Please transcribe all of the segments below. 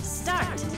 Start! Whoa!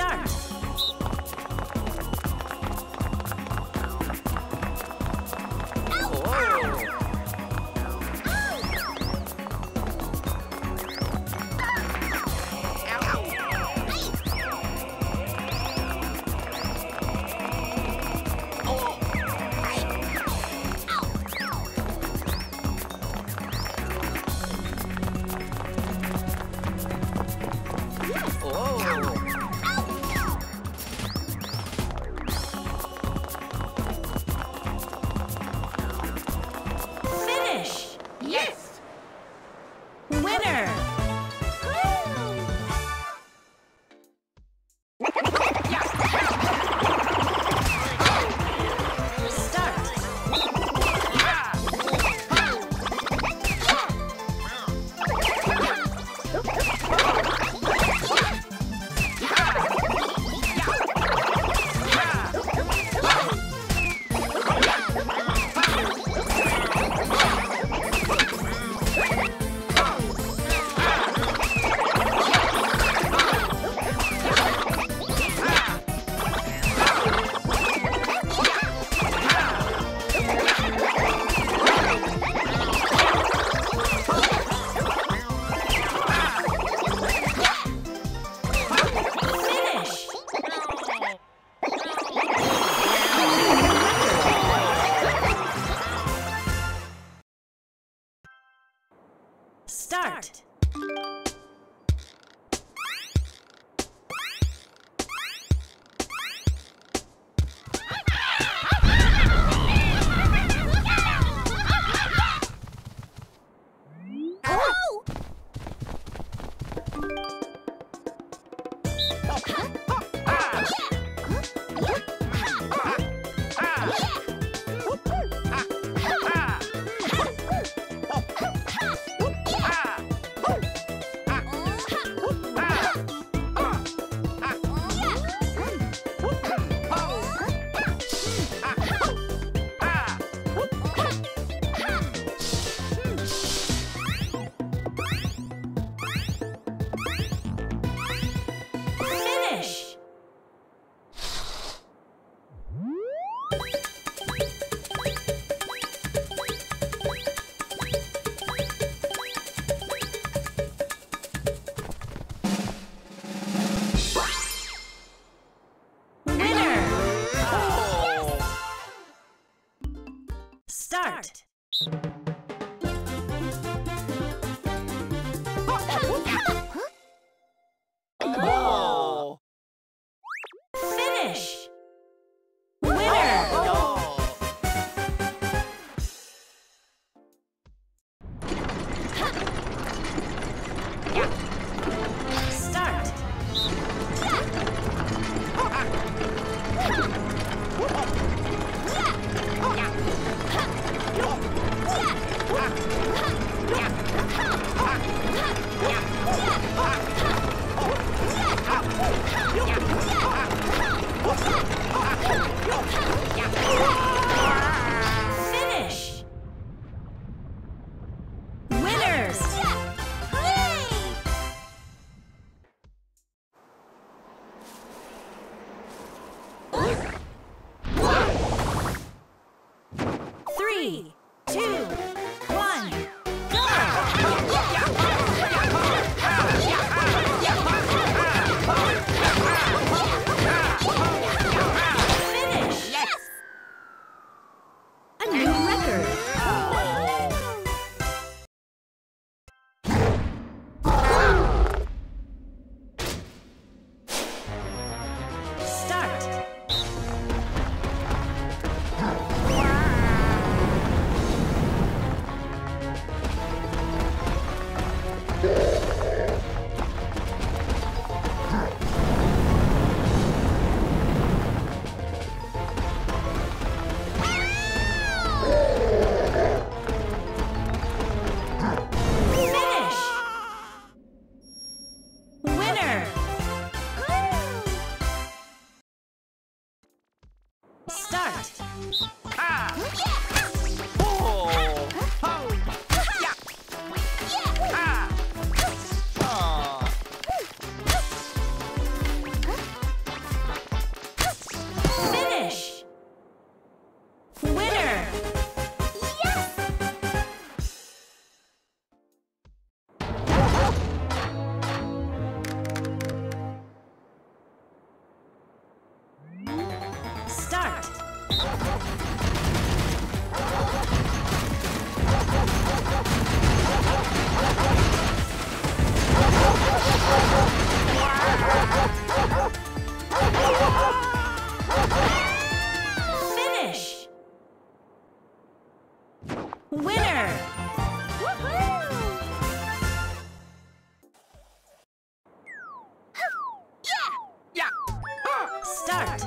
start. Start. Start. Finish. Winner. Start. Finish. Winners. Three, two. start.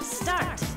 Start.